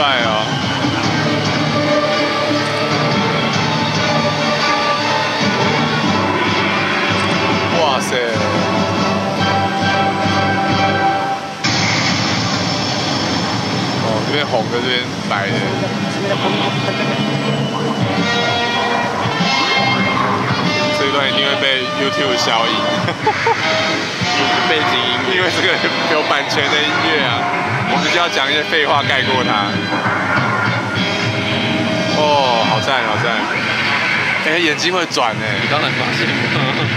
帅哦。 哦，这边红的，这边白的。这一段一定会被 YouTube 消音，背景音，因为这个有版权的音乐啊，我们就要讲一些废话盖过它。哦，好赞，好赞！哎、欸，眼睛会转哎、欸，你当然发现了。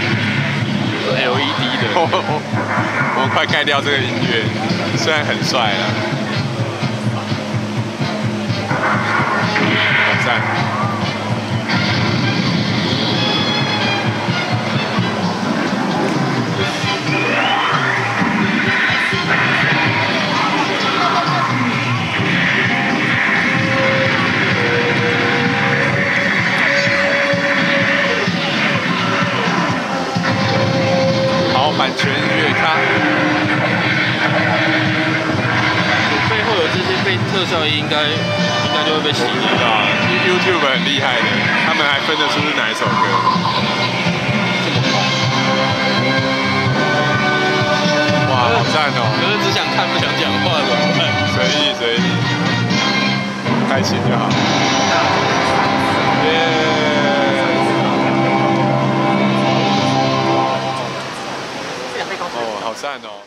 LED 的，我们快盖掉这个音乐，虽然很帅啦，好赞！版权越差，背后有这些被特效音，应该就会被洗掉。YouTube 很厉害的，他们还分得出是哪一首歌。哇，好赞哦！可是只想看不想讲话怎么办？随意随意，开心就好。好赞哦！